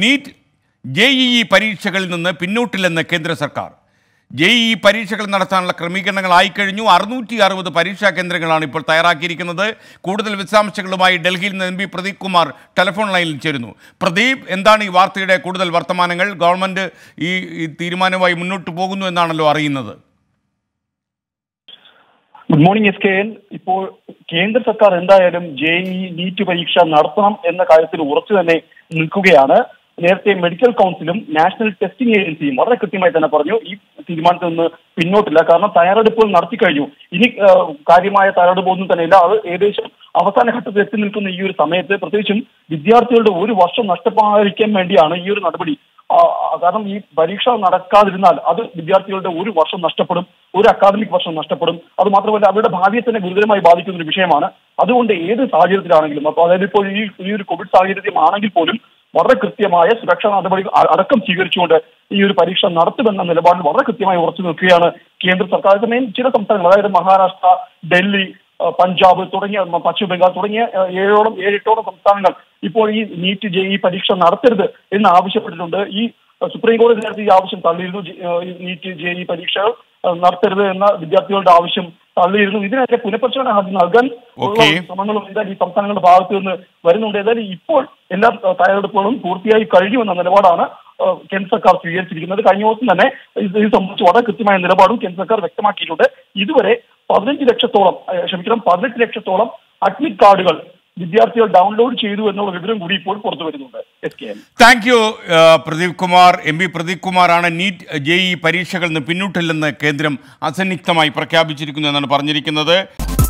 NEET JEE പരീക്ഷകളിൽ നിന്ന് പിന്നോട്ടില്ലെന്ന് കേന്ദ്ര സർക്കാർ. JEE പരീക്ഷകൾ നടത്താനുള്ള ക്രമീകരണങ്ങളായി കഴിഞ്ഞു. 660 പരീക്ഷാ കേന്ദ്രങ്ങളാണ് ഇപ്പോൾ തയ്യാറാക്കിയിരിക്കുന്നത്. കൂടുതൽ വിശദാംശങ്ങളുമായി ഡൽഹിയിൽ നിന്ന് MP പ്രദീപ് കുമാർ ടെലിഫോൺ ലൈനിൽ ചേരുന്നു. പ്രദീപ്, എന്താണ് ഈ വാർത്തയുടെ കൂടുതൽ വർത്തമാനങ്ങൾ? ഗവൺമെന്റ് ഈ തീരുമാനവുമായി മുന്നോട്ട് പോകുന്നു എന്നാണല്ലോ അറിയുന്നത്. Good morning SKL. ഇപ്പോൾ കേന്ദ്ര സർക്കാർ എന്തായാലും JEE നീറ്റ് പരീക്ഷ നടത്തണം എന്ന കാര്യത്തിൽ ഉറച്ചു തന്നെ നിൽക്കുകയാണ്. നേരത്തെ മെഡിക്കൽ കൗൺസിലും നാഷണൽ ടെസ്റ്റിംഗ് ഏജൻസിയും വളരെ കൃത്യമായി തന്നെ പറഞ്ഞു, ഈ തീരുമാനത്തിൽ നിന്ന് പിന്നോട്ടില്ല. കാരണം തയ്യാറെടുപ്പുകൾ നടത്തി കഴിഞ്ഞു. ഇനി കാര്യമായ തയ്യാറെടുപ്പൊന്നും തന്നെയില്ല. അത് ഏകദേശം അവസാന ഘട്ടത്തിൽ എത്തി നിൽക്കുന്ന ഈ ഒരു സമയത്ത് പ്രത്യേകിച്ചും വിദ്യാർത്ഥികളുടെ ഒരു വർഷം നഷ്ടപ്പെടാതിരിക്കാൻ വേണ്ടിയാണ് ഈ ഒരു നടപടി. കാരണം ഈ പരീക്ഷ നടക്കാതിരുന്നാൽ അത് വിദ്യാർത്ഥികളുടെ ഒരു വർഷം നഷ്ടപ്പെടും, ഒരു അക്കാദമിക് വർഷം നഷ്ടപ്പെടും. അത് മാത്രമല്ല അവരുടെ ഭാവിയെ തന്നെ ഗുരുതരമായി ബാധിക്കുന്ന ഒരു വിഷയമാണ്. അതുകൊണ്ട് ഏത് സാഹചര്യത്തിലാണെങ്കിലും, അപ്പോൾ അതായത് ഇപ്പോൾ ഈ ഒരു കോവിഡ് സാഹചര്യം ആണെങ്കിൽ പോലും വളരെ കൃത്യമായ സുരക്ഷാ നടപടികൾ അടക്കം സ്വീകരിച്ചുകൊണ്ട് ഈ ഒരു പരീക്ഷ നടത്തുമെന്ന നിലപാടിൽ വളരെ കൃത്യമായി ഉറച്ചു നിൽക്കുകയാണ് കേന്ദ്ര സർക്കാർ. സമയം ചില സംസ്ഥാനങ്ങൾ, അതായത് മഹാരാഷ്ട്ര, ഡൽഹി, പഞ്ചാബ് തുടങ്ങിയ പശ്ചിമബംഗാൾ തുടങ്ങിയ ഏഴെട്ടോളം സംസ്ഥാനങ്ങൾ ഇപ്പോൾ ഈ നീറ്റ് JEE പരീക്ഷ നടത്തരുത് എന്ന് ആവശ്യപ്പെട്ടിട്ടുണ്ട്. ഈ സുപ്രീം കോടതി നേരത്തെ ഈ ആവശ്യം തള്ളിയിരുന്നു. നീറ്റ് JEE പരീക്ഷകൾ നടത്തരുത് എന്ന വിദ്യാർത്ഥികളുടെ ആവശ്യം തള്ളിയിരുന്നു. ഇതിനെതിരെ പുനഃപരിശോധന ഹർജി നൽകാൻ ശ്രമങ്ങളും എന്തായാലും ഈ സംസ്ഥാനങ്ങളുടെ ഭാഗത്ത് നിന്ന് വരുന്നുണ്ട്. ഏതായാലും ഇപ്പോൾ എല്ലാ തയ്യാറെടുപ്പുകളും പൂർത്തിയായി കഴിയുമെന്ന നിലപാടാണ് കേന്ദ്ര സർക്കാർ സ്വീകരിച്ചിരിക്കുന്നത്. കഴിഞ്ഞ ദിവസം തന്നെ ഇത് സംബന്ധിച്ച് വളരെ കൃത്യമായ നിലപാടും കേന്ദ്ര സർക്കാർ വ്യക്തമാക്കിയിട്ടുണ്ട്. ഇതുവരെ 18 ലക്ഷത്തോളം അഡ്മിറ്റ് കാർഡുകൾ വിദ്യാർത്ഥികൾ ഡൗൺലോഡ് ചെയ്തു എന്നുള്ള വിവരം കൂടി ഇപ്പോൾ പുറത്തു വരുന്നുണ്ട്. Thank you Pradeep Kumar. MP Pradeep കുമാറാണ്. നീറ്റ് JEE പരീക്ഷകളിൽ നിന്ന് പിന്നോട്ടില്ലെന്ന് കേന്ദ്രം അസന്നിഗ്ധമായി പ്രഖ്യാപിച്ചിരിക്കുന്നു എന്നാണ് പറഞ്ഞിരിക്കുന്നത്.